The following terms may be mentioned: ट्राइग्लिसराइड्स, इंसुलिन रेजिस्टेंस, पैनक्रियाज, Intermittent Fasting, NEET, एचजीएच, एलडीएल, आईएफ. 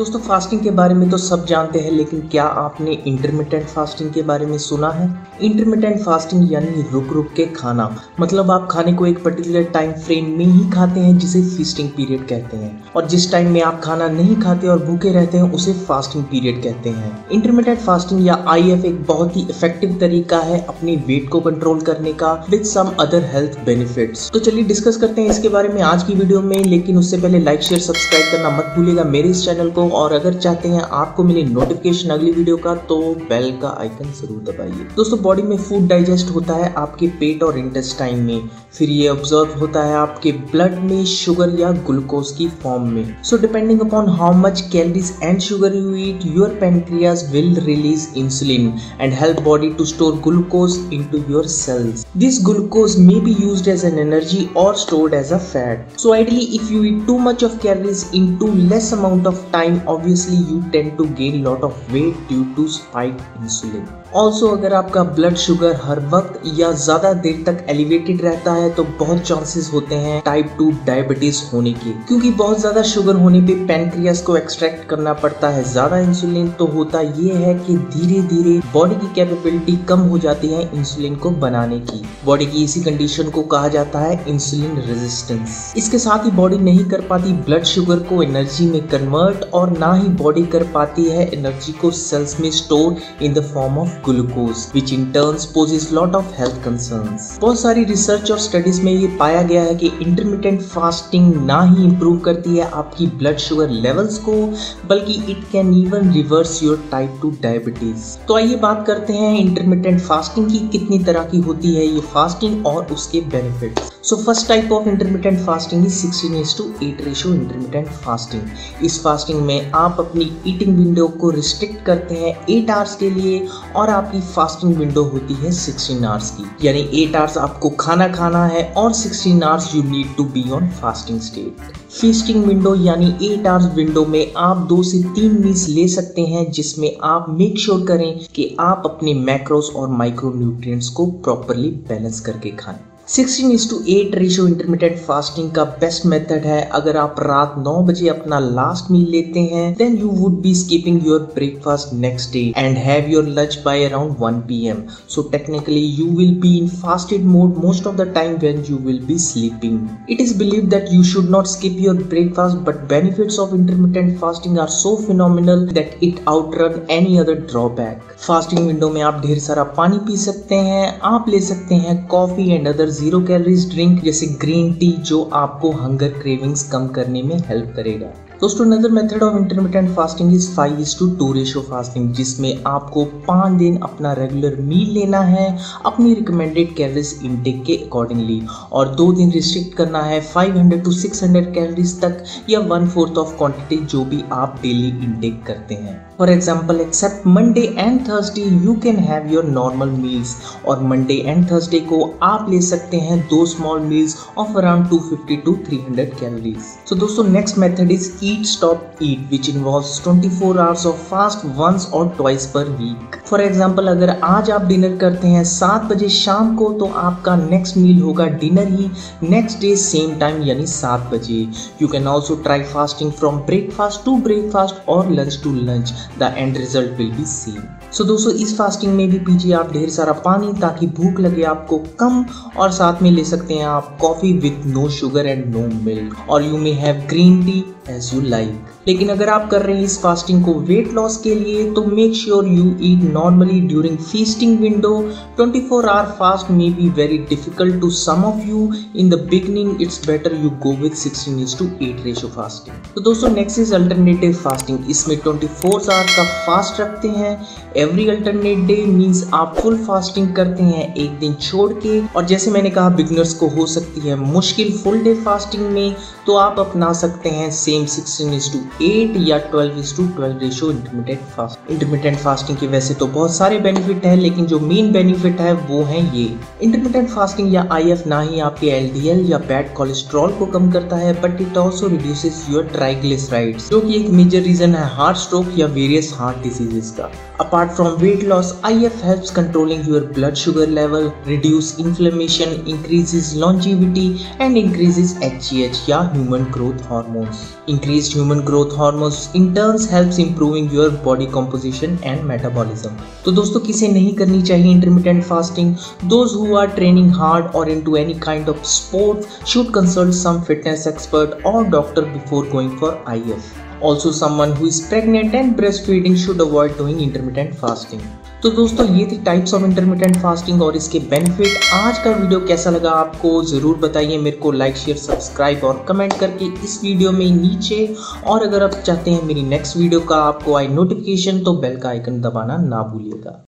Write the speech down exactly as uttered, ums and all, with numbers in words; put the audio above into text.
दोस्तों फास्टिंग के बारे में तो सब जानते हैं, लेकिन क्या आपने इंटरमिटेंट फास्टिंग के बारे में सुना है? इंटरमिटेंट फास्टिंग यानी रुक रुक के खाना, मतलब आप खाने को एक पर्टिकुलर टाइम फ्रेम में ही खाते हैं जिसे फीस्टिंग पीरियड कहते हैं, और जिस टाइम में आप खाना नहीं खाते और भूखे रहते हैं उसे फास्टिंग पीरियड कहते हैं। इंटरमिटेंट फास्टिंग या आई एफ एक बहुत ही इफेक्टिव तरीका है अपने वेट को कंट्रोल करने का with some other health benefits. तो चलिए डिस्कस करते हैं इसके बारे में आज की वीडियो में, लेकिन उससे पहले लाइक शेयर सब्सक्राइब करना मत भूलिएगा मेरे इस चैनल को, और अगर चाहते हैं आपको मिले नोटिफिकेशन अगली वीडियो का तो बेल का आइकन जरूर दबाइए। दोस्तों बॉडी में फूड डाइजेस्ट होता है आपके पेट और इंटेस्टाइन में, फिर ये ऑब्जर्व होता है आपके ब्लड में शुगर या ग्लूकोज की फॉर्म में। So depending upon how much calories and sugar you eat, your पैनक्रियाज will release insulin and help body to store glucose into your cells. This glucose may be used as an energy और stored as a fat. So ideally if you eat too much of calories in too less amount of time, obviously you tend to gain lot of weight due to spiked insulin. Also, अगर आपका blood sugar हर वक्त या ज्यादा देर तक elevated रहता है तो बहुत चांसेस होते हैं टाइप टू डायबिटीज होने के, क्योंकि बहुत ज्यादा शुगर होने पे पैनक्रियाज को एक्सट्रैक्ट करना पड़ता है ज्यादा इंसुलिन। तो होता ये है कि धीरे धीरे बॉडी की कैपेबिलिटी कम हो जाती है इंसुलिन को बनाने की। बॉडी की इसी कंडीशन को कहा जाता है इंसुलिन रेजिस्टेंस। इसके साथ ही बॉडी नहीं कर पाती ब्लड शुगर को एनर्जी में कन्वर्ट, और ना ही बॉडी कर पाती है एनर्जी को सेल्स में store in the form of glucose, which in turns poses lot of health concerns. बहुत सारी रिसर्च और स्टडीज में ये पाया गया है कि इंटरमिटेंट फास्टिंग ना ही इम्प्रूव करती है आपकी ब्लड शुगर लेवल्स को, बल्कि it can even reverse your type two diabetes. तो आइए बात करते हैं इंटरमिटेंट फास्टिंग की कितनी तरह की होती है ये फास्टिंग और उसके benefit. So first type of intermittent fasting is sixteen is to eight ratio intermittent fasting. इस फास्टिंग में आप अपनी ईटिंग विंडो को रिस्ट्रिक्ट करते हैं एट आवर्स के लिए, और आपकी फास्टिंग विंडो होती है सिक्सटीन आवर्स की, यानी एट आवर्स आपको खाना खाना है और sixteen hours you need to be on fasting state. Feasting window यानी एट आवर्स विंडो में आप दो से तीन मील्स ले सकते हैं, जिसमें आप मेक श्योर करें कि आप अपने मैक्रोस और माइक्रोन्यूट्रिएंट्स को प्रॉपरली बैलेंस करके खाएं। Sixteen is to eight ratio intermittent fasting का बेस्ट मेथड है अगर आप रात नौ बजे अपना लास्ट मील लेते हैं, then you would be skipping your breakfast next day and have your lunch by around one P M. So technically you will be in fasted mode most of the time when you will be sleeping. It is believe that you should not skip your breakfast, but benefits of intermittent fasting are so phenomenal that it outrun any other drawback. Fasting window में आप ढेर सारा पानी P सकते हैं, आप ले सकते हैं coffee and other zero calories drink जैसे ग्रीन टी, जो आपको हंगर क्रेविंग्स कम करने में हेल्प करेगा। दोस्तों another method of intermittent fasting is five is to two ratio fasting, जिसमें आपको पाँच दिन अपना रेगुलर मील लेना है अपनी रिकमेंडेड कैलोरीज इनटेक के अकॉर्डिंगली, और दो दिन रिस्ट्रिक्ट करना है five hundred to six hundred calories तक या वन फोर्थ ऑफ क्वांटिटी जो भी आप डेली इनटेक करते हैं। For example except Monday and Thursday you can have your normal meals, और मंडे एंड थर्सडे को आप ले सकते हैं दो small meals of around two fifty to three hundred calories. So दोस्तों next method is Eat stop eat, which involves twenty four hours of fast once or twice per week. For example अगर आज आप dinner करते हैं सात बजे शाम को, तो आपका नेक्स्ट मील होगा डिनर ही नेक्स्ट डे सेम टाइम यानी सात बजे। You can also try fasting from breakfast to breakfast और lunch to lunch, the end result will be same. So दोस्तों इस फास्टिंग में भी पीजिए आप ढेर सारा पानी ताकि भूख लगे आपको कम, और साथ में ले सकते हैं आप coffee with no sugar and no milk, और you may have green tea as you like. लेकिन अगर आप कर रहे हैं इस फास्टिंग को वेट लॉस के लिए, तो make sure you eat normally during feasting window. twenty-four hour fast may be very difficult to some of you. In the beginning it's better you go with sixteen is to eight ratio fasting. तो दोस्तों next is alternative fasting. इसमें twenty-four hour का fast रखते हैं every alternate day, means आप full fasting करते हैं एक दिन छोड़ के, और जैसे मैंने कहा beginners को हो सकती है मुश्किल full day fasting में, तो आप अपना सकते हैं same sixteen is to eight या twelve is to twelve ratio intermittent fasting. Intermittent fasting की वैसे तो बहुत सारे बेनिफिट है, लेकिन जो मेन बेनिफिट है वो है ये। इंटरमिटेंट फास्टिंग या आईएफ ना ही आपके एलडीएल या बैड कोलेस्ट्रॉल को कम करता है, but it also reduces your ट्राइग्लिसराइड्स, जो कि एक मेजर रीजन है हार्ट स्ट्रोक या वेरियस हार्ट डिजीजेस का। Apart from weight loss, आईएफ helps controlling your blood sugar level, reduce inflammation, increases longevity and increases एचजीएच या human growth hormones. Increased human growth hormones in turns helps improving your body composition and metabolism. तो दोस्तों किसे नहीं करनी चाहिए intermittent fasting? Those who are training hard or into any kind of sports should consult some fitness expert or doctor before going for I F. Also someone who is pregnant and breastfeeding should avoid doing intermittent fasting. तो दोस्तों ये थी types of intermittent fasting और इसके benefit. आज का video कैसा लगा आपको ज़रूर बताइए मेरे को, लाइक शेयर सब्सक्राइब और कमेंट करके इस वीडियो में नीचे। और अगर आप चाहते हैं मेरी नेक्स्ट वीडियो का आपको आई नोटिफिकेशन तो बेल का आइकन दबाना ना भूलिएगा।